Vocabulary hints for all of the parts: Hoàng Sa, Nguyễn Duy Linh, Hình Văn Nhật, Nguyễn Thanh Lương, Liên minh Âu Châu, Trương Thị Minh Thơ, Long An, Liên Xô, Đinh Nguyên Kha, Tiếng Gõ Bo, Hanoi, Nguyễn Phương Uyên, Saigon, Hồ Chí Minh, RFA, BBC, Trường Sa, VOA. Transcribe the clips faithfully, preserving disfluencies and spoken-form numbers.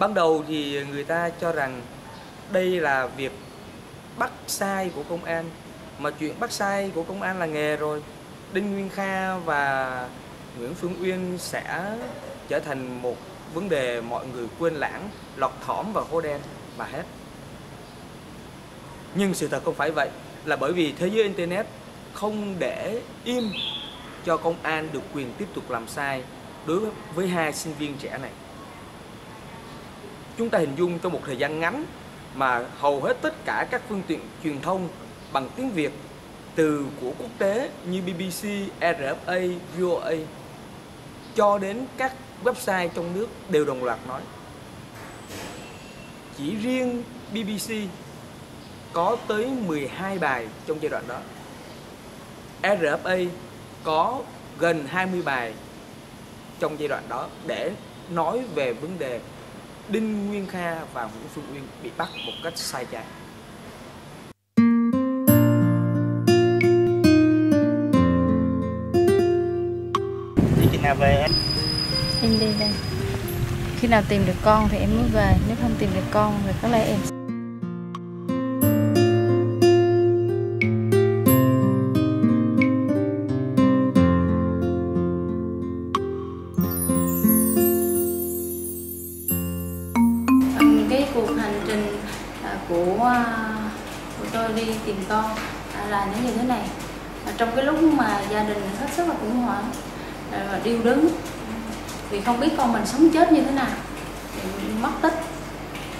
Ban đầu thì người ta cho rằng đây là việc bắt sai của công an, mà chuyện bắt sai của công an là nghề rồi. Đinh Nguyên Kha và Nguyễn Phương Uyên sẽ trở thành một vấn đề mọi người quên lãng, lọt thỏm vào hố đen và hết. Nhưng sự thật không phải vậy, là bởi vì thế giới Internet không để im cho công an được quyền tiếp tục làm sai đối với hai sinh viên trẻ này. Chúng ta hình dung trong một thời gian ngắn mà hầu hết tất cả các phương tiện truyền thông bằng tiếng Việt, từ của quốc tế như B B C, R F A, V O A, cho đến các website trong nước đều đồng loạt nói. Chỉ riêng B B C có tới mười hai bài trong giai đoạn đó. R F A có gần hai mươi bài trong giai đoạn đó để nói về vấn đề Đinh Nguyên Kha và Nguyễn Phương Uyên bị bắt một cách sai trái. Đi khi nào về em? Em đi đây. Khi nào tìm được con thì em mới về, nếu không tìm được con thì có lẽ em sẽ... tìm con là nó như thế này. Trong cái lúc mà gia đình hết sức là khủng hoảng và điêu đứng vì không biết con mình sống chết như thế nào, mất tích,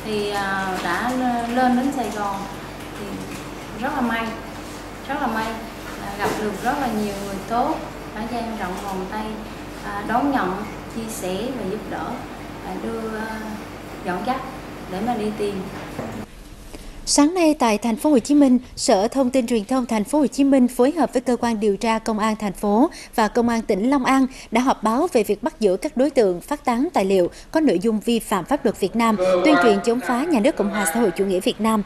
thì đã lên đến Sài Gòn thì rất là may rất là may gặp được rất là nhiều người tốt đã dang rộng vòng tay đón nhận, chia sẻ và giúp đỡ, đưa dọn dắt để mà đi tìm. Sáng nay tại thành phố Hồ Chí Minh, Sở Thông tin Truyền thông thành phố Hồ Chí Minh phối hợp với cơ quan điều tra công an thành phố và công an tỉnh Long An đã họp báo về việc bắt giữ các đối tượng phát tán tài liệu có nội dung vi phạm pháp luật Việt Nam, tuyên truyền chống phá nhà nước Cộng hòa xã hội chủ nghĩa Việt Nam.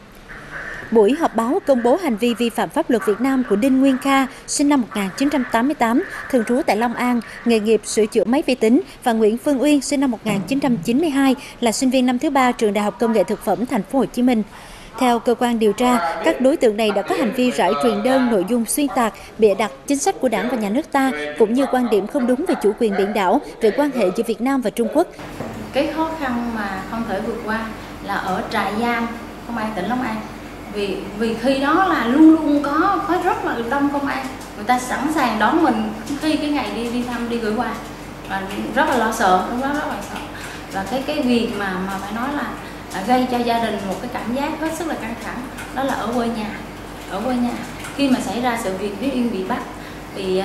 Buổi họp báo công bố hành vi vi phạm pháp luật Việt Nam của Đinh Nguyên Kha, sinh năm một nghìn chín trăm tám mươi tám, thường trú tại Long An, nghề nghiệp sửa chữa máy vi tính, và Nguyễn Phương Uyên, sinh năm một nghìn chín trăm chín mươi hai, là sinh viên năm thứ ba trường Đại học Công nghệ Thực phẩm thành phố Hồ Chí Minh. Theo cơ quan điều tra, các đối tượng này đã có hành vi rải truyền đơn nội dung xuyên tạc, bịa đặt chính sách của Đảng và Nhà nước ta, cũng như quan điểm không đúng về chủ quyền biển đảo, về quan hệ giữa Việt Nam và Trung Quốc. Cái khó khăn mà không thể vượt qua là ở trại giam công an tỉnh Long An. Vì vì khi đó là luôn luôn có có rất là đông công an, người ta sẵn sàng đón mình khi cái ngày đi đi thăm, đi gửi quà, và rất là lo sợ, lúc đó rất là sợ. Và cái cái việc mà mà phải nói là gây cho gia đình một cái cảm giác hết sức là căng thẳng, đó là ở quê nhà. Ở quê nhà khi mà xảy ra sự việc Thúy Uyên bị bắt, bị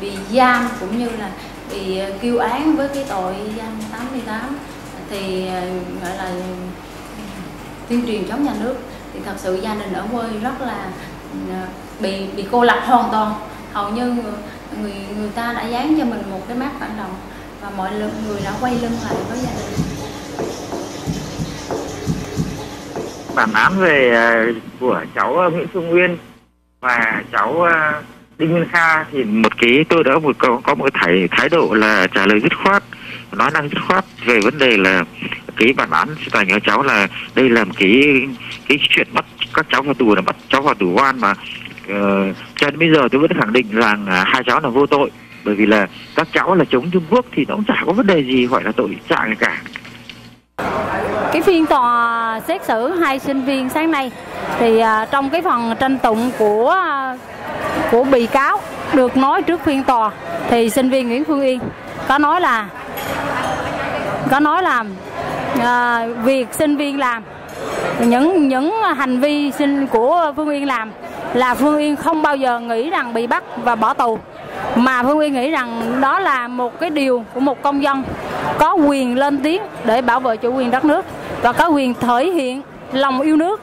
bị giam cũng như là bị kêu án với cái tội giam tám mươi tám, thì gọi là tuyên truyền chống nhà nước, thì thật sự gia đình ở quê rất là bị bị cô lập hoàn toàn. Hầu như người người ta đã dán cho mình một cái mác phản động và mọi người đã quay lưng lại với gia đình. Bản án về của cháu Nguyễn Phương Uyên và cháu Đinh Nguyên Kha thì một cái tôi đã một có một thái thái độ là trả lời dứt khoát, nói năng dứt khoát về vấn đề là cái bản án tại nhà cháu là đây là một cái cái chuyện bắt các cháu vào tù, là bắt cháu vào tù oan, mà uh, cho đến bây giờ tôi vẫn khẳng định rằng hai cháu là vô tội, bởi vì là các cháu là chống Trung Quốc thì nó cũng chả có vấn đề gì gọi là tội trạng cả. Cái phiên tòa xét xử hai sinh viên sáng nay thì trong cái phần tranh tụng của của bị cáo được nói trước phiên tòa, thì sinh viên Nguyễn Phương Uyên có nói là có nói là à, việc sinh viên làm những những hành vi sinh của Phương Uyên làm là Phương Uyên không bao giờ nghĩ rằng bị bắt và bỏ tù, mà Phương Uyên nghĩ rằng đó là một cái điều của một công dân có quyền lên tiếng để bảo vệ chủ quyền đất nước và có quyền thể hiện lòng yêu nước.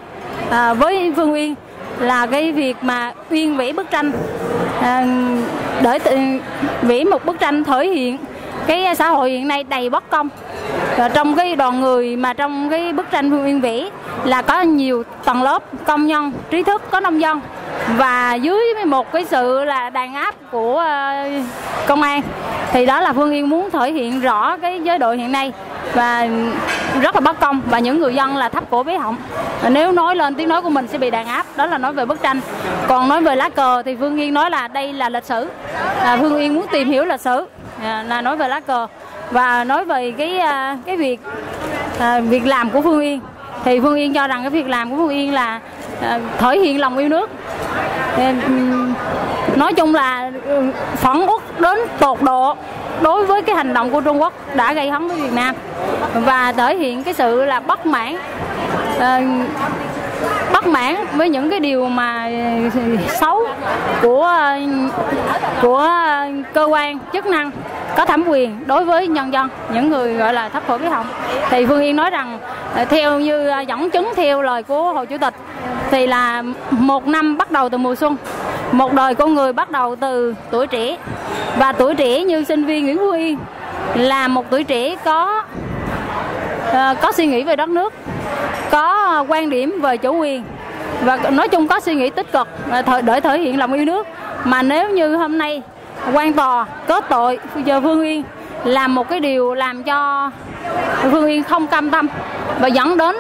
À, với Phương Uyên là cái việc mà Uyên vẽ bức tranh à, để vẽ một bức tranh thể hiện cái xã hội hiện nay đầy bất công. Và trong cái đoàn người mà trong cái bức tranh Phương Uyên vẽ là có nhiều tầng lớp công nhân, trí thức, có nông dân, và dưới một cái sự là đàn áp của công an, thì đó là Phương Uyên muốn thể hiện rõ cái giới độ hiện nay và rất là bất công, và những người dân là thấp cổ bé họng. Nếu nói lên tiếng nói của mình sẽ bị đàn áp, đó là nói về bức tranh. Còn nói về lá cờ thì Phương Uyên nói là đây là lịch sử, à, Phương Uyên muốn tìm hiểu lịch sử, à, là nói về lá cờ. Và nói về cái cái việc à, việc làm của Phương Uyên thì Phương Uyên cho rằng cái việc làm của Phương Uyên là à, thể hiện lòng yêu nước. À, nói chung là phẫn uất đến tột độ đối với cái hành động của Trung Quốc đã gây hấn với Việt Nam, và thể hiện cái sự là bất mãn à, bất mãn với những cái điều mà xấu của của cơ quan chức năng có thẩm quyền đối với nhân dân, những người gọi là thấp cổ bé họng. Thì Phương Uyên nói rằng theo như dẫn chứng theo lời của Hồ Chủ tịch thì là một năm bắt đầu từ mùa xuân, một đời con người bắt đầu từ tuổi trẻ, và tuổi trẻ như sinh viên Nguyễn Phương Uyên là một tuổi trẻ có có suy nghĩ về đất nước, có quan điểm về chủ quyền, và nói chung có suy nghĩ tích cực để thể hiện lòng yêu nước. Mà nếu như hôm nay quan tòa kết tội giờ Phương Uyên là một cái điều làm cho Phương Uyên không cam tâm, và dẫn đến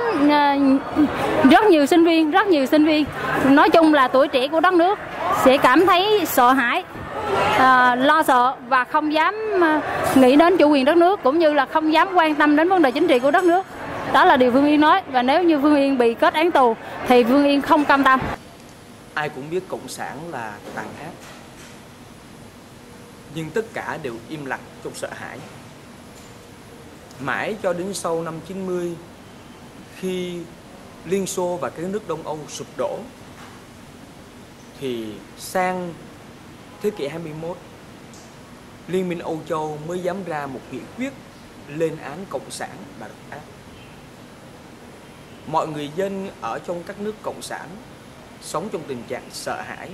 rất nhiều sinh viên, rất nhiều sinh viên nói chung là tuổi trẻ của đất nước sẽ cảm thấy sợ hãi, à, lo sợ và không dám nghĩ đến chủ quyền đất nước, cũng như là không dám quan tâm đến vấn đề chính trị của đất nước. Đó là điều Phương Uyên nói, và nếu như Phương Uyên bị kết án tù thì Phương Uyên không cam tâm. Ai cũng biết Cộng sản là tàn ác, nhưng tất cả đều im lặng trong sợ hãi. Mãi cho đến sau năm chín mươi, khi Liên Xô và các nước Đông Âu sụp đổ, thì sang thế kỷ hai mươi mốt, Liên minh Âu Châu mới dám ra một nghị quyết lên án Cộng sản và độc ác. Mọi người dân ở trong các nước Cộng sản sống trong tình trạng sợ hãi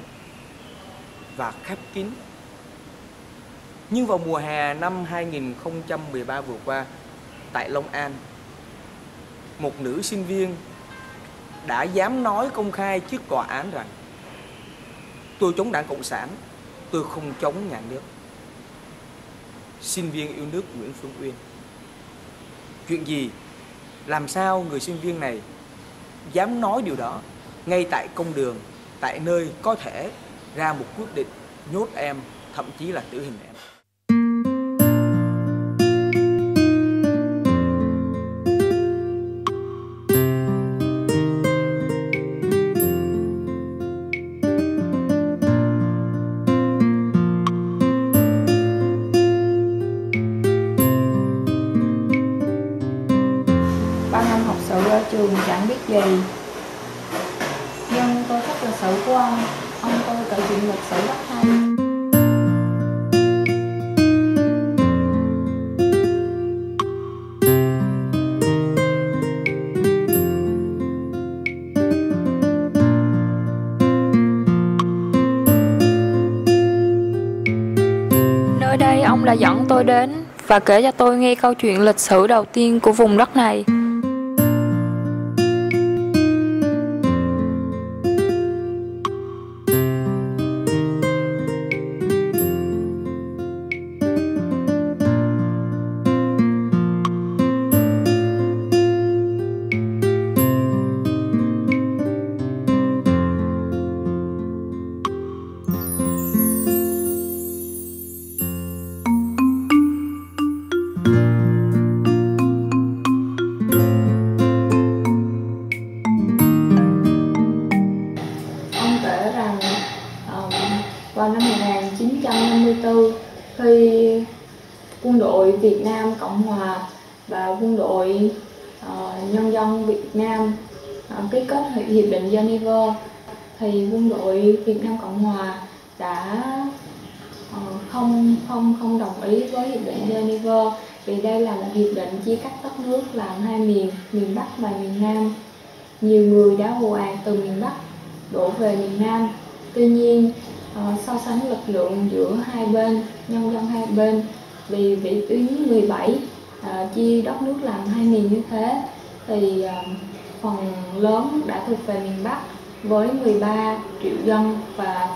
và khép kín. Nhưng vào mùa hè năm hai nghìn không trăm mười ba vừa qua, tại Long An, một nữ sinh viên đã dám nói công khai trước tòa án rằng tôi chống đảng Cộng sản, tôi không chống nhà nước. Sinh viên yêu nước Nguyễn Phương Uyên. Chuyện gì? Làm sao người sinh viên này dám nói điều đó ngay tại công đường, tại nơi có thể ra một quyết định nhốt em, thậm chí là tử hình em. Ba năm học sự ở trường chẳng biết gì, nhưng tôi thích lịch sử của ông. Ông tôi tự dựng lịch sử rất hay. Nơi đây ông đã dẫn tôi đến và kể cho tôi nghe câu chuyện lịch sử đầu tiên của vùng đất này. Vào năm một nghìn chín trăm năm mươi tư, khi quân đội Việt Nam Cộng Hòa và quân đội uh, nhân dân Việt Nam uh, ký kết hiệp định Geneva, thì quân đội Việt Nam Cộng Hòa đã uh, không không không đồng ý với hiệp định Geneva, vì đây là một hiệp định chia cắt đất nước làm hai miền, miền Bắc và miền Nam. Nhiều người đã ồ ạt từ miền Bắc đổ về miền Nam. Tuy nhiên, so sánh lực lượng giữa hai bên, nhân dân hai bên, vì vị tuyến mười bảy uh, chia đất nước làm hai miền như thế, thì uh, phần lớn đã thuộc về miền Bắc với mười ba triệu dân, và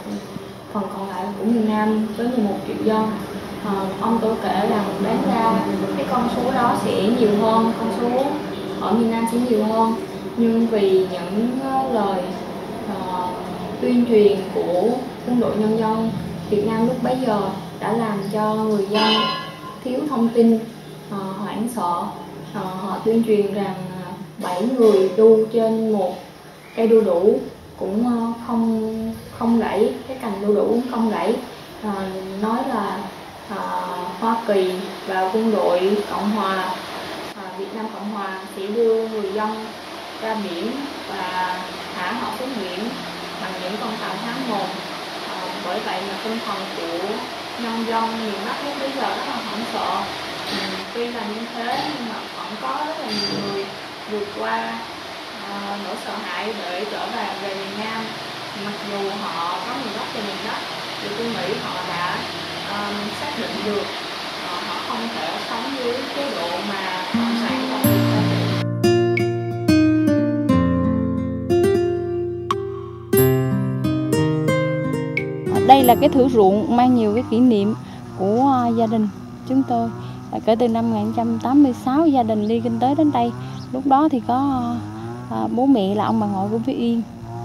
phần còn lại của miền Nam với mười một triệu dân. ông tôi kể là bán ra cái con số đó sẽ nhiều hơn, con số ở miền Nam sẽ nhiều hơn, nhưng vì những lời uh, tuyên truyền của quân đội nhân dân Việt Nam lúc bấy giờ đã làm cho người dân thiếu thông tin, uh, hoảng sợ. Uh, họ tuyên truyền rằng bảy người đu trên một cây đu đủ cũng uh, không không gãy, cái cành đu đủ cũng không gãy. Uh, nói là uh, Hoa Kỳ và quân đội Cộng hòa uh, Việt Nam Cộng hòa sẽ đưa người dân ra biển và thả họ xuống biển bằng những con tàu tháng một. À, bởi vậy mà tinh thần của nhân dân miền Bắc lúc bây giờ rất là hoảng sợ. Ừ, tuy là như thế nhưng mà vẫn có rất là nhiều người vượt qua à, nỗi sợ hãi để trở về về miền Nam. Mặc dù họ có miền Bắc và miền Bắc thì tôi nghĩ họ đã à, xác định được à, họ không thể sống dưới chế độ mà cộng sản Cộng sản. Đây là cái thử ruộng mang nhiều cái kỷ niệm của gia đình chúng tôi. Kể từ năm một nghìn chín trăm tám mươi sáu gia đình đi kinh tế đến đây. Lúc đó thì có bố mẹ là ông bà ngoại của Vy Uyên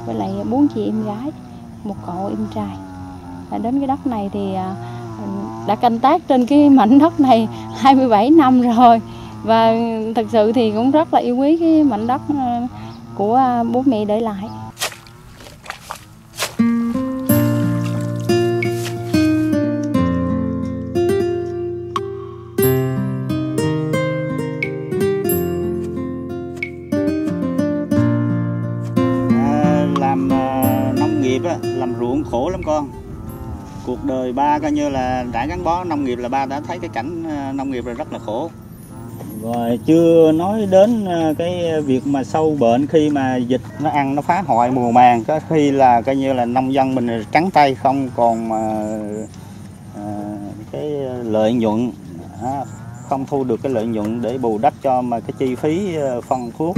với lại bốn chị em gái, một cậu em trai. Đến cái đất này thì đã canh tác trên cái mảnh đất này hai mươi bảy năm rồi. Và thật sự thì cũng rất là yêu quý cái mảnh đất của bố mẹ để lại. Khổ lắm con, cuộc đời ba coi như là đã gắn bó nông nghiệp, là ba đã thấy cái cảnh nông nghiệp là rất là khổ. Rồi chưa nói đến cái việc mà sâu bệnh, khi mà dịch nó ăn nó phá hoại mùa màng, có khi là coi như là nông dân mình trắng tay, không còn à, cái lợi nhuận, không thu được cái lợi nhuận để bù đắp cho mà cái chi phí phân thuốc.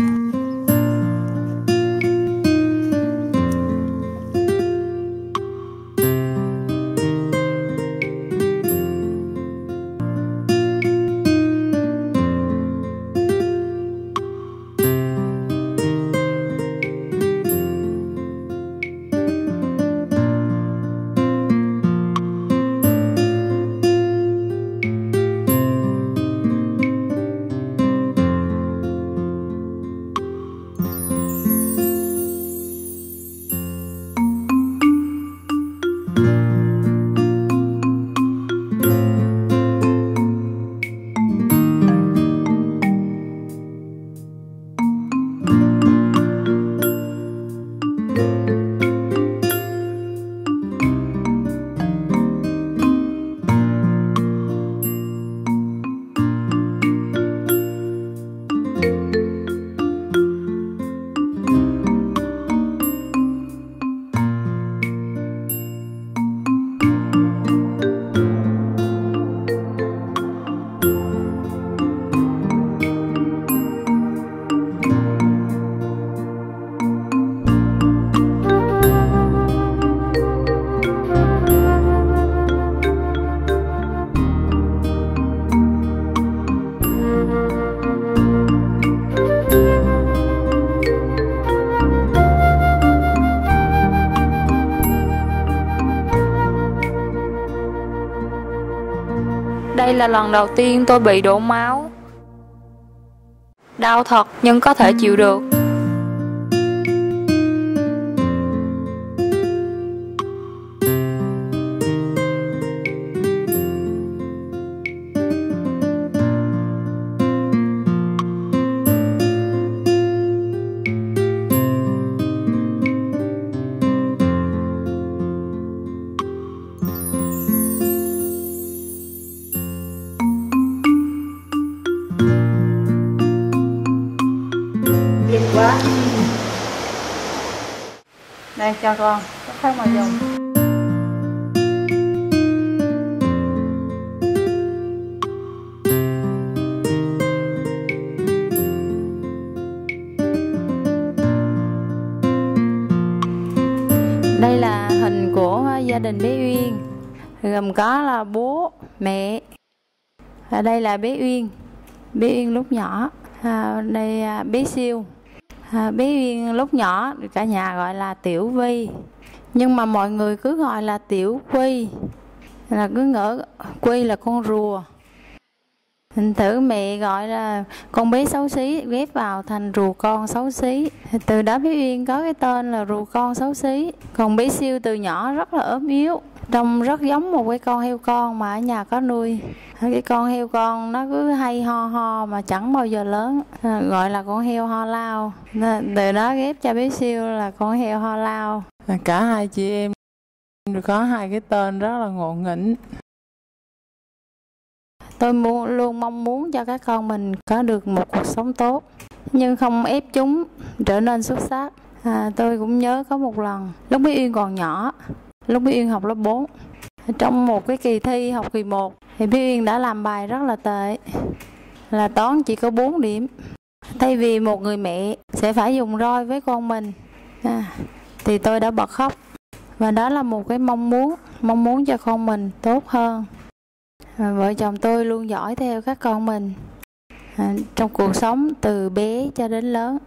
Đây là lần đầu tiên tôi bị đổ máu. Đau thật nhưng có thể chịu được. Đây cho con, có khác mà dùng. Đây là hình của gia đình bé Uyên, gồm có là bố, mẹ. Ở đây là bé Uyên, bé Uyên lúc nhỏ. À, đây à, bé Siêu. À, bé Uyên lúc nhỏ được cả nhà gọi là Tiểu Vi, nhưng mà mọi người cứ gọi là Tiểu Quy, là cứ ngỡ Quy là con rùa. Thành thử mẹ gọi là con bé xấu xí, ghép vào thành rùa con xấu xí. Từ đó bé Uyên có cái tên là rùa con xấu xí. Còn bé Siêu từ nhỏ rất là ốm yếu, trông rất giống một cái con heo con mà ở nhà có nuôi. Cái con heo con nó cứ hay ho ho mà chẳng bao giờ lớn, gọi là con heo ho lao. Từ đó ghép cho bé Siêu là con heo ho lao. Cả hai chị em có hai cái tên rất là ngộ nghĩnh. Tôi muốn, luôn mong muốn cho các con mình có được một cuộc sống tốt, nhưng không ép chúng trở nên xuất sắc. À, tôi cũng nhớ có một lần, lúc bé Uyên còn nhỏ, lúc bé Uyên học lớp bốn, trong một cái kỳ thi học kỳ một, thì bé Uyên đã làm bài rất là tệ, là toán chỉ có bốn điểm. Thay vì một người mẹ sẽ phải dùng roi với con mình, à, thì tôi đã bật khóc. Và đó là một cái mong muốn, mong muốn cho con mình tốt hơn. Vợ chồng tôi luôn dõi theo các con mình à, trong cuộc sống từ bé cho đến lớn.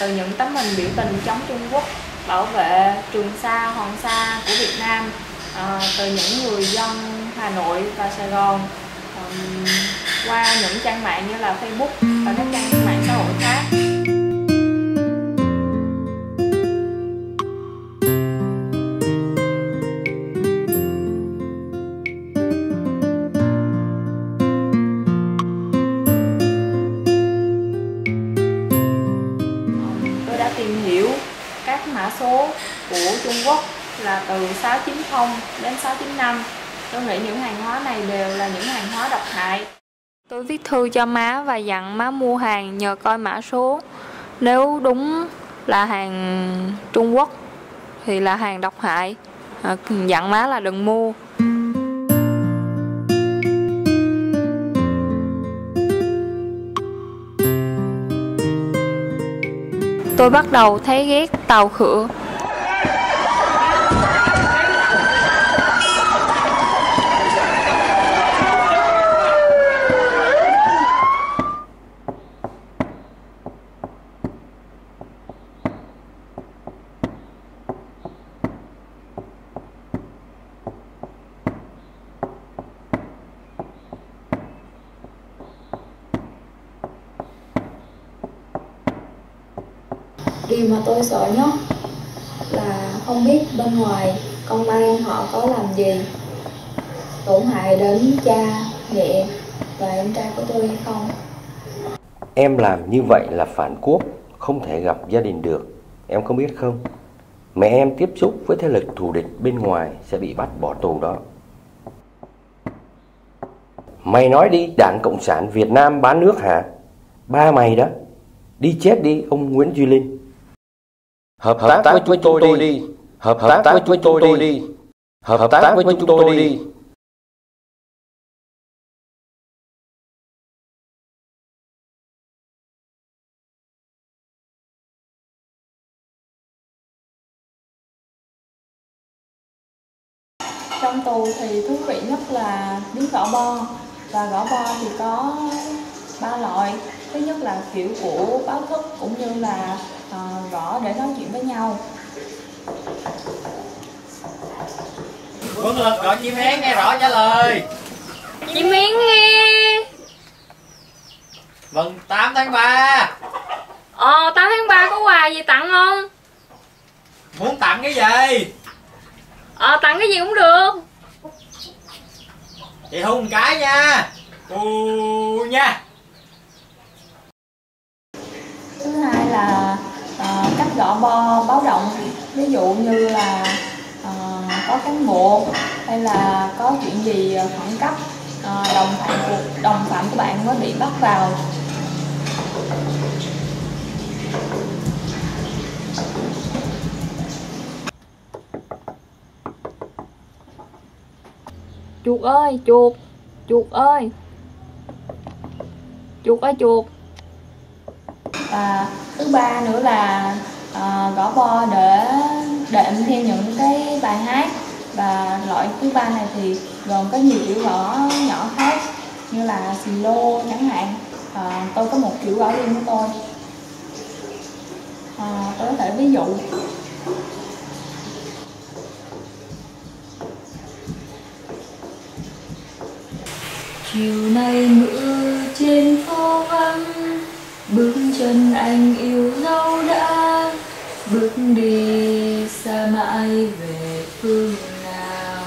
Từ những tấm hình biểu tình chống Trung Quốc, bảo vệ Trường Sa, Hoàng Sa của Việt Nam, à, từ những người dân Hà Nội và Sài Gòn, à, qua những trang mạng như là Facebook và các trang mạng xã hội khác. Là từ sáu chín không đến sáu chín năm. Tôi nghĩ những hàng hóa này đều là những hàng hóa độc hại. Tôi viết thư cho má và dặn má mua hàng nhờ coi mã số. Nếu đúng là hàng Trung Quốc thì là hàng độc hại, à, dặn má là đừng mua. Tôi bắt đầu thấy ghét tàu khựa. Điều mà tôi sợ nhất là không biết bên ngoài công an họ có làm gì tổn hại đến cha, mẹ và em trai của tôi hay không. Em làm như vậy là phản quốc, không thể gặp gia đình được, em có biết không? Mẹ em tiếp xúc với thế lực thù địch bên ngoài sẽ bị bắt bỏ tù đó. Mày nói đi, Đảng Cộng sản Việt Nam bán nước hả? Ba mày đó, đi chết đi ông Nguyễn Duy Linh. Hợp tác với chúng tôi đi, hợp tác với chúng tôi đi, hợp tác với chúng tôi đi. Trong tù thì thú vị nhất là miếng gõ bo, và gõ bo thì có ba loại. Thứ nhất là kiểu của báo thức cũng như là uh, gõ để nói chuyện với nhau. Quân lực gọi chim én nghe rõ trả lời. Chim én nghe. Mừng tám tháng ba. Ờ tám tháng ba có quà gì tặng không? Muốn tặng cái gì? Ờ tặng cái gì cũng được. Vậy hôn cái nha. Ù nha. Thứ hai là à, cách gõ bo báo động, ví dụ như là à, có cán bộ hay là có chuyện gì khẩn cấp, à, đồng phạm của đồng phạm của bạn mới bị bắt vào. Chuột ơi chuột, chuột ơi chuột ơi chuột. Và thứ ba nữa là à, gõ bo để đệm theo những cái bài hát, và loại thứ ba này thì gồm có nhiều kiểu gõ nhỏ khác như là xì lô chẳng hạn. À, tôi có một kiểu gõ riêng của tôi, à, tôi có thể ví dụ. Chiều nay mưa trên phố vắng, bước chân anh yêu dấu đã bước đi xa mãi về phương nào.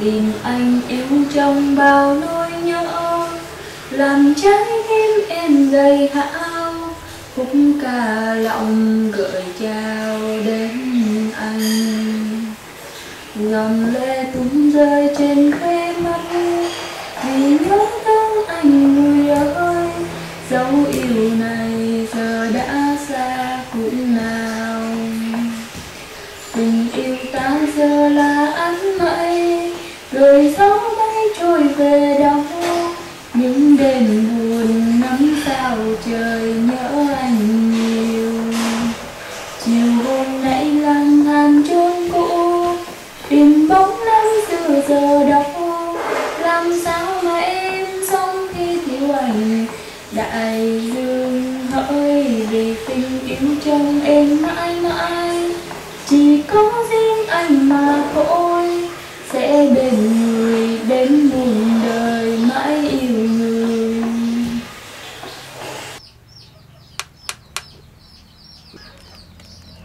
Tìm anh yêu trong bao nỗi nhớ, làm trái tim em gầy hão, cũng cả lòng gợi trao đến anh. Dòng lệ tuôn rơi trên khóe mắt vì nhớ thương anh người ơi. Dấu yêu này giờ đã xa cũng nào, tình yêu ta giờ là ánh mây, rồi gió bay trôi về đâu. Những đêm buồn ngắm sao trời nhớ anh nhiều. Chiều hôm nay lang thang chốn cũ, tìm bóng lắm giờ giờ đâu. Làm sao mà em sống khi thiếu anh? Đại dương hỡi, vì tình yêu trong em mãi mãi, chỉ có riêng anh mà thôi, sẽ bên người đến muôn đời mãi yêu người.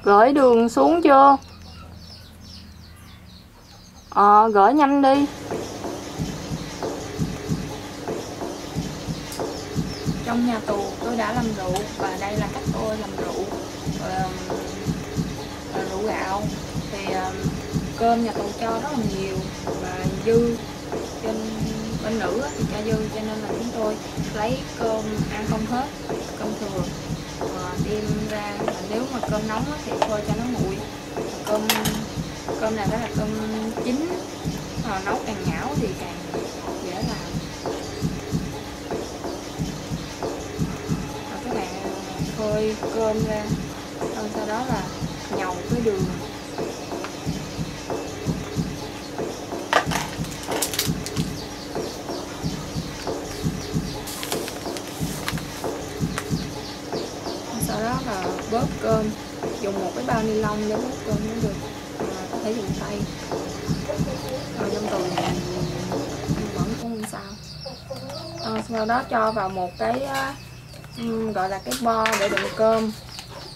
Gửi đường xuống chưa? Ờ, gửi nhanh đi. Trong nhà tù tôi đã làm rượu, và đây là cách tôi làm rượu. Và rượu gạo thì cơm nhà tù cho rất là nhiều và dư, trên bên nữ thì cho dư, cho nên là chúng tôi lấy cơm ăn không hết, cơm thừa và đem ra. Và nếu mà cơm nóng thì thôi cho nó nguội. Cơm cơm này đó là cơm chín, mà nấu càng nhão thì càng dễ làm. Phơi cơm ra, rồi sau đó là nhầu với đường. Sau đó là vớt cơm, dùng một cái bao ni lông để vớt cơm cũng được, à, có thể dùng tay. Rồi trong tù vẫn không sao. À, sau đó cho vào một cái gọi là cái bo để đựng cơm,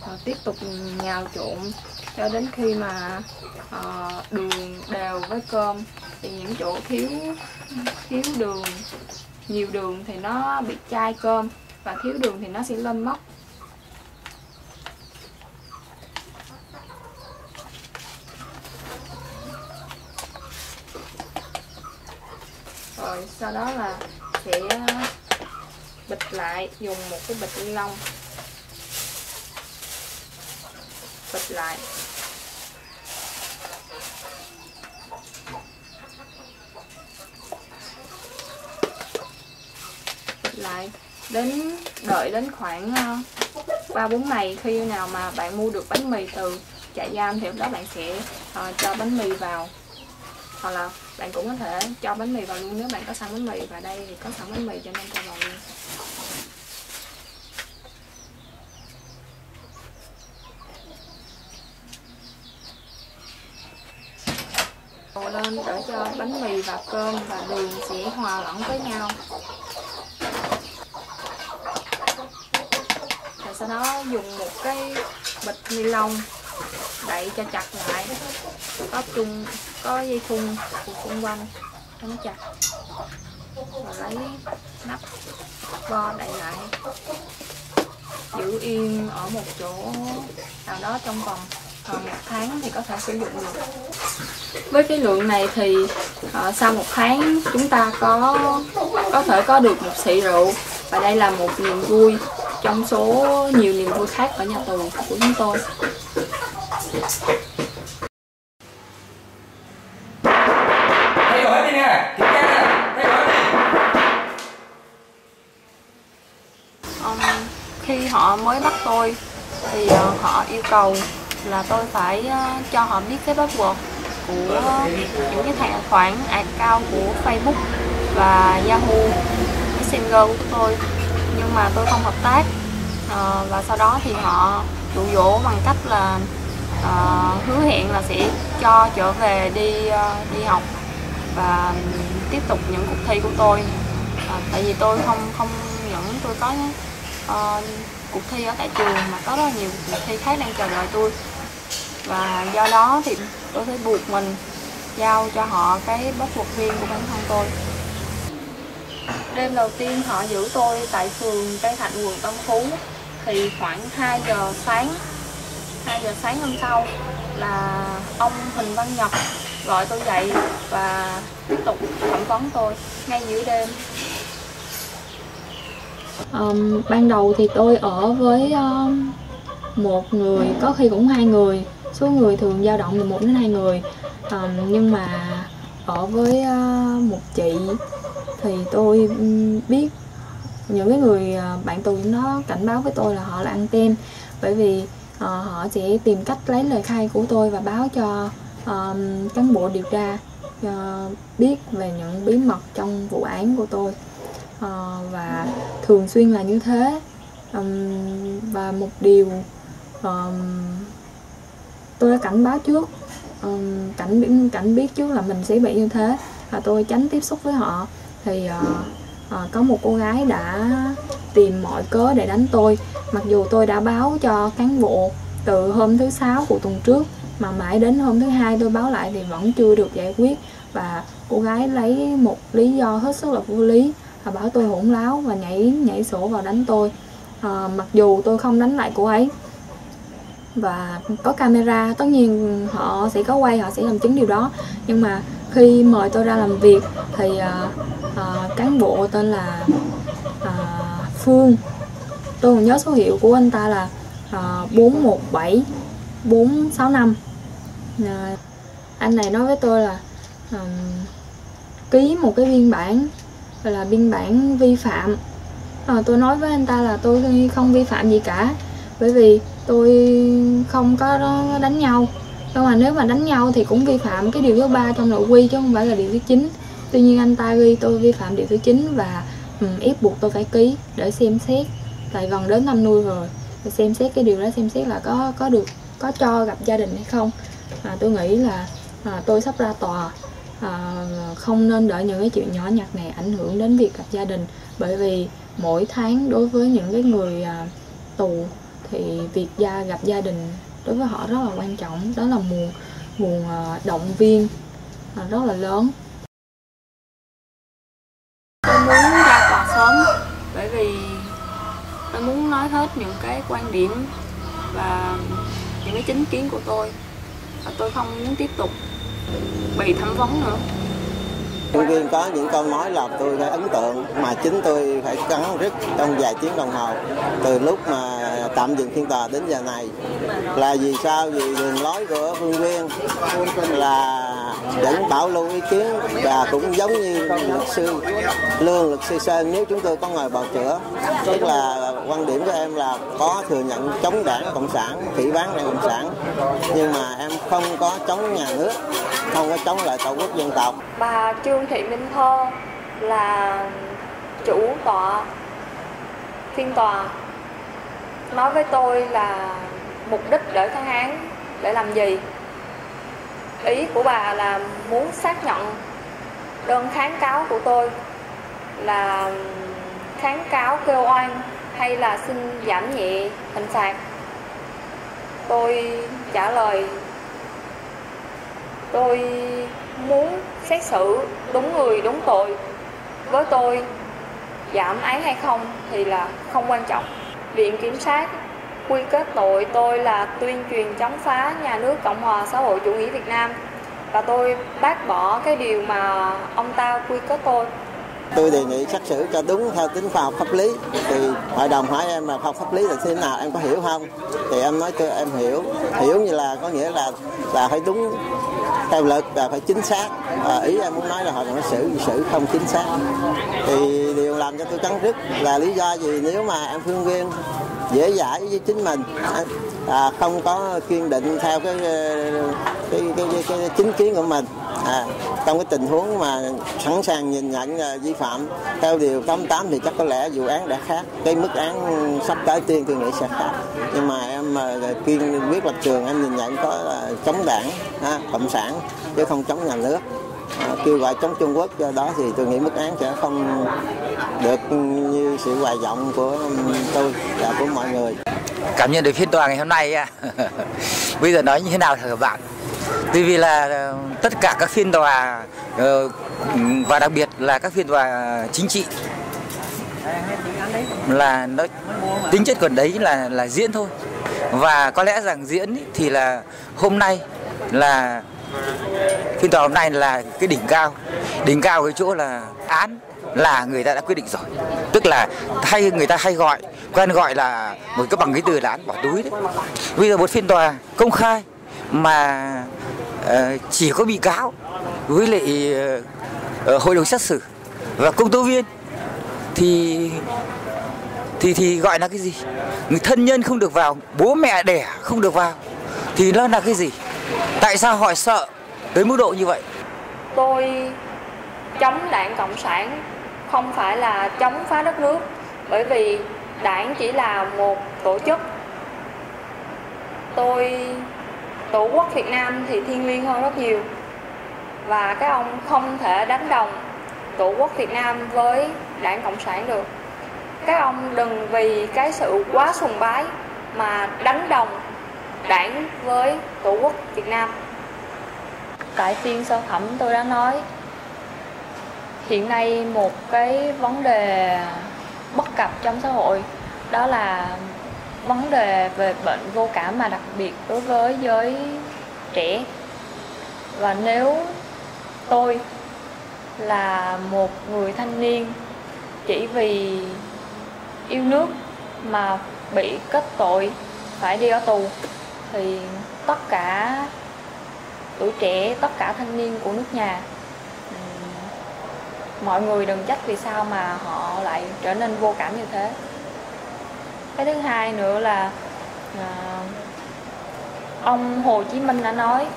uh, tiếp tục nhào trộn cho đến khi mà uh, đường đều với cơm. Thì những chỗ thiếu thiếu đường, nhiều đường thì nó bị chai cơm, và thiếu đường thì nó sẽ lên mốc. Rồi sau đó là sẽ bịch lại, dùng một cái bịch ni lông bịch lại. Lại đến đợi đến khoảng ba bốn ngày, khi nào mà bạn mua được bánh mì từ trại giam thì lúc đó bạn sẽ uh, cho bánh mì vào, hoặc là bạn cũng có thể cho bánh mì vào luôn nếu bạn có sẵn bánh mì. Và đây thì có sẵn bánh mì cho nên cho vào luôn. Đổ lên để cho bánh mì và cơm và đường sẽ hòa lẫn với nhau. Sau đó dùng một cái bịch ni lông đậy cho chặt lại, có chung có dây thun xung quanh cho nó chặt, và lấy nắp vo đậy lại, giữ yên ở một chỗ nào đó trong vòng một tháng thì có thể sử dụng được. Với cái lượng này thì uh, sau một tháng chúng ta có có thể có được một xị rượu, và đây là một niềm vui trong số nhiều niềm vui khác ở nhà tù của chúng tôi. Thay đổi đi nè, kiểm tra nè, thay đổi đi. Ông khi họ mới bắt tôi thì họ yêu cầu là tôi phải cho họ biết cái password của những cái tài khoản account của Facebook và Yahoo Messenger của tôi. Nhưng mà tôi không hợp tác, à, và sau đó thì họ dụ dỗ bằng cách là à, hứa hẹn là sẽ cho trở về đi à, đi học và tiếp tục những cuộc thi của tôi, à, tại vì tôi không không những tôi có à, cuộc thi ở tại trường mà có rất là nhiều cuộc thi khác đang chờ đợi tôi, và do đó thì tôi phải buộc mình giao cho họ cái bắt buộc riêng của bản thân tôi. Đêm đầu tiên họ giữ tôi tại phường Tây Thạnh, quận Tân Phú, thì khoảng hai giờ sáng hôm sau là ông Hình Văn Nhật gọi tôi dậy và tiếp tục thẩm vấn tôi ngay giữa đêm. Um, ban đầu thì tôi ở với um, một người, có khi cũng hai người, số người thường dao động từ một đến hai người, um, nhưng mà ở với uh, một chị thì tôi biết những cái người bạn tù nó cảnh báo với tôi là họ là anten, bởi vì uh, họ sẽ tìm cách lấy lời khai của tôi và báo cho uh, cán bộ điều tra uh, biết về những bí mật trong vụ án của tôi, uh, và thường xuyên là như thế. Um, và một điều um, tôi đã cảnh báo trước, um, cảnh cảnh biết trước là mình sẽ bị như thế, và tôi tránh tiếp xúc với họ. Thì uh, uh, có một cô gái đã tìm mọi cớ để đánh tôi, mặc dù tôi đã báo cho cán bộ từ hôm thứ sáu của tuần trước, mà mãi đến hôm thứ hai tôi báo lại thì vẫn chưa được giải quyết. Và cô gái lấy một lý do hết sức là vô lý, và bảo tôi hỗn láo và nhảy nhảy sổ vào đánh tôi, uh, mặc dù tôi không đánh lại cô ấy. Và có camera, tất nhiên họ sẽ có quay, họ sẽ làm chứng điều đó. Nhưng mà khi mời tôi ra làm việc thì uh, uh, cán bộ tên là uh, Phương, tôi còn nhớ số hiệu của anh ta là uh, bốn một bảy bốn sáu năm. Uh, anh này nói với tôi là uh, ký một cái biên bản là biên bản vi phạm. Uh, tôi nói với anh ta là tôi không vi phạm gì cả, bởi vì tôi không có đánh nhau. Nhưng mà nếu mà đánh nhau thì cũng vi phạm cái điều thứ ba trong nội quy chứ không phải là điều thứ chín. Tuy nhiên anh ta ghi tôi vi phạm điều thứ chín và um, ép buộc tôi phải ký để xem xét. Tại gần đến năm nuôi rồi, để xem xét cái điều đó, xem xét là có có được có cho gặp gia đình hay không. À, tôi nghĩ là à, tôi sắp ra tòa, à, không nên đợi những cái chuyện nhỏ nhặt này ảnh hưởng đến việc gặp gia đình, bởi vì mỗi tháng đối với những cái người à, tù thì việc gia gặp gia đình đối với họ rất là quan trọng, đó là nguồn nguồn động viên rất là lớn. Tôi muốn ra tòa sớm bởi vì tôi muốn nói hết những cái quan điểm và những cái chính kiến của tôi, và tôi không muốn tiếp tục bị thẩm vấn nữa. Tôi Uyên có những câu nói làm tôi đã ấn tượng mà chính tôi phải gắng rất trong vài tiếng đồng hồ từ lúc mà tạm dừng phiên tòa đến giờ này. Là vì sao? Vì đường lối của Phương Uyên là vẫn bảo lưu ý kiến, và cũng giống như luật sư Lương, luật sư Sơn nếu chúng tôi có ngồi bào chữa. Tức là quan điểm của em là có thừa nhận chống đảng Cộng sản, phỉ báng đảng Cộng sản, nhưng mà em không có chống nhà nước, không có chống lại tổ quốc dân tộc. Bà Trương Thị Minh Thơ là chủ tọa phiên tòa nói với tôi là mục đích để thăng án để làm gì. Ý của bà là muốn xác nhận đơn kháng cáo của tôi là kháng cáo kêu oan hay là xin giảm nhẹ hình phạt. Tôi trả lời tôi muốn xét xử đúng người đúng tội. Với tôi giảm án hay không thì là không quan trọng. Viện Kiểm sát quy kết tội tôi là tuyên truyền chống phá nhà nước Cộng hòa xã hội chủ nghĩa Việt Nam, và tôi bác bỏ cái điều mà ông ta quy kết tôi. Tôi đề nghị xét xử cho đúng theo tính khoa học pháp lý. Thì hội đồng hỏi em là khoa học pháp lý là thế nào, em có hiểu không? Thì em nói tôi em hiểu, hiểu như là có nghĩa là là phải đúng theo luật và phải chính xác. À, ý em muốn nói là hội đồng xét xử xử không chính xác. Thì điều làm cho tôi cắn rứt là lý do gì? Nếu mà em Phương Uyên dễ dãi với chính mình, à, không có kiên định theo cái cái, cái, cái, cái chính kiến của mình, à, trong cái tình huống mà sẵn sàng nhìn nhận uh, vi phạm theo điều tám mươi tám thì chắc có lẽ vụ án đã khác, cái mức án sắp tới tiên tôi nghĩ sẽ khác. Nhưng mà em uh, kiên quyết lập trường, em nhìn nhận có uh, chống đảng uh, cộng sản chứ không chống nhà nước, uh, kêu gọi chống Trung Quốc. Do đó thì tôi nghĩ mức án sẽ không được như sự hoài vọng của tôi và của mọi người. Cảm nhận được phiên tòa ngày hôm nay bây giờ nói như thế nào thưa các bạn? Tuy vì là tất cả các phiên tòa và đặc biệt là các phiên tòa chính trị là nó tính chất còn đấy là là diễn thôi, và có lẽ rằng diễn thì là hôm nay là phiên tòa hôm nay là cái đỉnh cao, đỉnh cao cái chỗ là án là người ta đã quyết định rồi, tức là hay người ta hay gọi quen gọi là một cái bằng cái từ là án bỏ túi đấy. Bây giờ một phiên tòa công khai mà chỉ có bị cáo với lại hội đồng xét xử và công tố viên thì thì thì gọi là cái gì? Người thân nhân không được vào, bố mẹ đẻ không được vào thì nó là cái gì? Tại sao họ sợ tới mức độ như vậy? Tôi chống đảng Cộng sản không phải là chống phá đất nước, bởi vì đảng chỉ là một tổ chức. Tôi Tổ quốc Việt Nam thì thiêng liêng hơn rất nhiều, và các ông không thể đánh đồng Tổ quốc Việt Nam với đảng Cộng sản được. Các ông đừng vì cái sự quá sùng bái mà đánh đồng đảng với Tổ quốc Việt Nam. Tại phiên sơ thẩm tôi đã nói, hiện nay một cái vấn đề bất cập trong xã hội đó là vấn đề về bệnh vô cảm, mà đặc biệt đối với giới trẻ. Và nếu tôi là một người thanh niên chỉ vì yêu nước mà bị kết tội phải đi ở tù thì tất cả tuổi trẻ, tất cả thanh niên của nước nhà, mọi người đừng trách vì sao mà họ lại trở nên vô cảm như thế. Cái thứ hai nữa là à, ông Hồ Chí Minh đã nói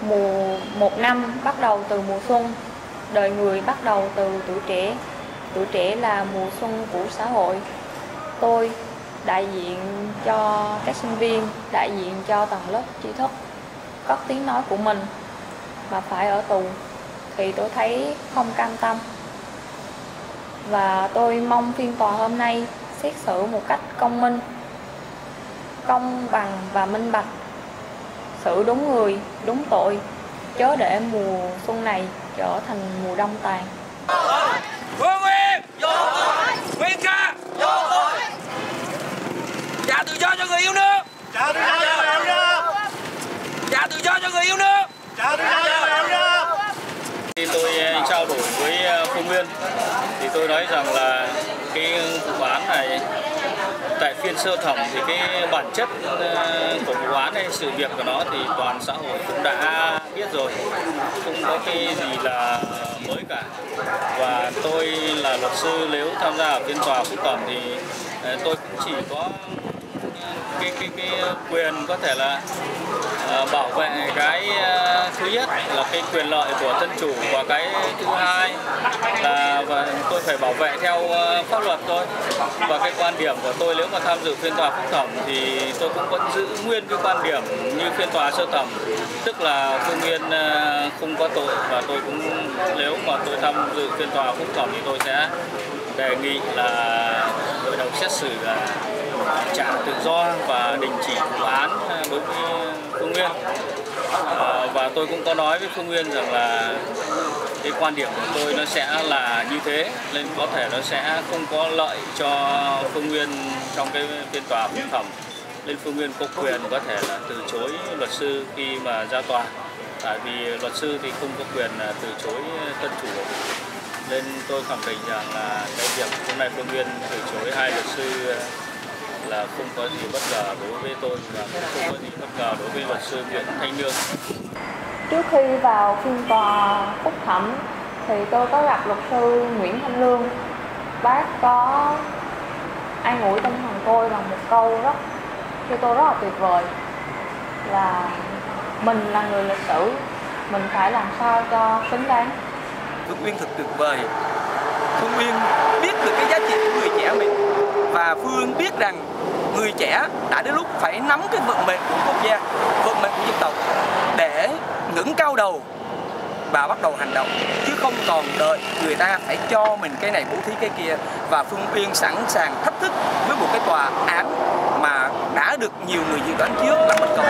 mùa một năm bắt đầu từ mùa xuân, đời người bắt đầu từ tuổi trẻ, tuổi trẻ là mùa xuân của xã hội. Tôi đại diện cho các sinh viên, đại diện cho tầng lớp trí thức có tiếng nói của mình mà phải ở tù thì tôi thấy không cam tâm, và tôi mong phiên tòa hôm nay xét xử một cách công minh công bằng và minh bạch, xử đúng người, đúng tội, chớ để mùa xuân này trở thành mùa đông tàn. Phương Uyên, vô tội! Nguyên Kha, vô tội! Trả tự do cho người yêu nước! Trả tự do cho người yêu nước! Trả tự do cho người yêu nước! Trả tự do cho người yêu nước! Khi tôi trao đổi với Phương Uyên thì tôi nói rằng là cái vụ án này tại phiên sơ thẩm thì cái bản chất của vụ án hay sự việc của nó thì toàn xã hội cũng đã biết rồi, không có cái gì là mới cả. Và tôi là luật sư, nếu tham gia ở phiên tòa phúc thẩm thì tôi cũng chỉ có cái cái cái quyền có thể là bảo vệ cái thứ nhất là cái quyền lợi của dân chủ, và cái thứ hai là và tôi phải bảo vệ theo pháp luật thôi. Và cái quan điểm của tôi nếu mà tham dự phiên tòa phúc thẩm thì tôi cũng vẫn giữ nguyên cái quan điểm như phiên tòa sơ thẩm, tức là Phương Uyên không có tội, và tôi cũng nếu mà tôi tham dự phiên tòa phúc thẩm thì tôi sẽ đề nghị là hội đồng xét xử là trả tự do và đình chỉ vụ án đối với Phương Uyên. À, và tôi cũng có nói với Phương Uyên rằng là cái quan điểm của tôi nó sẽ là như thế, nên có thể nó sẽ không có lợi cho Phương Uyên trong cái phiên tòa phúc thẩm, nên Phương Uyên có quyền có thể là từ chối luật sư khi mà ra tòa, tại vì luật sư thì không có quyền từ chối tân chủ. Nên tôi khẳng định rằng là cái việc hôm nay Phương Uyên từ chối hai luật sư là không có gì bất ngờ đối với tôi và không có gì bất ngờ đối với luật sư Nguyễn Thanh Lương. Trước khi vào phiên tòa phúc thẩm thì tôi có gặp luật sư Nguyễn Thanh Lương. Bác có an ủi tinh thần tôi bằng một câu rất cho tôi rất là tuyệt vời, là mình là người lịch sử, mình phải làm sao cho xứng đáng. Phương Uyên thật tuyệt vời. Phương Uyên biết được cái giá trị của người trẻ mình, và Phương biết rằng người trẻ đã đến lúc phải nắm cái vận mệnh của quốc gia, vận mệnh của dân tộc để ngẩng cao đầu và bắt đầu hành động, chứ không còn đợi người ta phải cho mình cái này bố thí cái kia. Và Phương Uyên sẵn sàng thách thức với một cái tòa án mà đã được nhiều người dự đoán trước là bất công.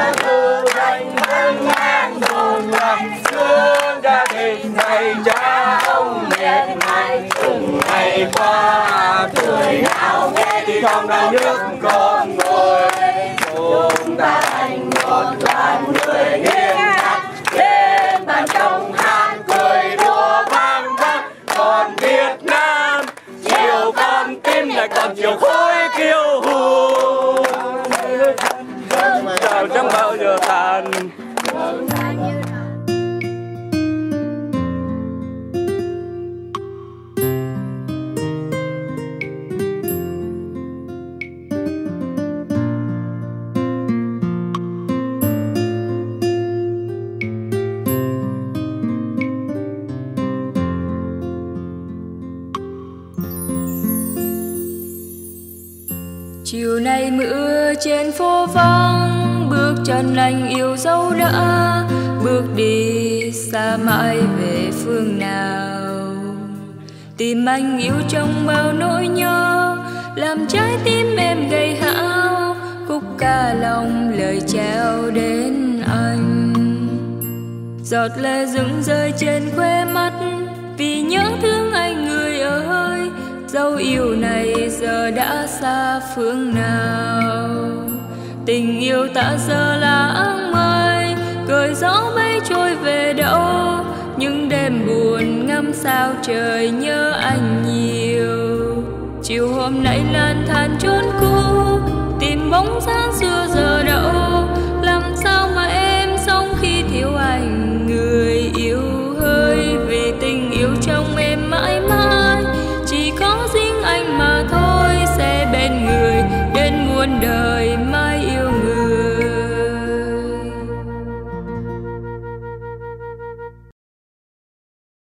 Trong đồng nước con người, chúng ta thành một đoàn người nghiêm khắc, đêm bàn trong hát cười đua vang vang. Còn Việt Nam chiều con tim lại còn chiều khối kiêu hùng, chẳng chẳng bao giờ tàn. Chiều nay mưa trên phố vắng, bước chân anh yêu dấu đã, bước đi xa mãi về phương nào. Tìm anh yêu trong bao nỗi nhớ, làm trái tim em gầy hão, khúc ca lòng lời trao đến anh. Giọt lệ dững rơi trên khóe mắt, vì nhớ thương anh người ơi. Dấu yêu này giờ đã xa phương nào, tình yêu ta giờ là áng mây, cười gió bay trôi về đâu. Những đêm buồn ngắm sao trời nhớ anh nhiều, chiều hôm nay lang thang chốn cũ, tìm bóng dáng xưa giờ đâu.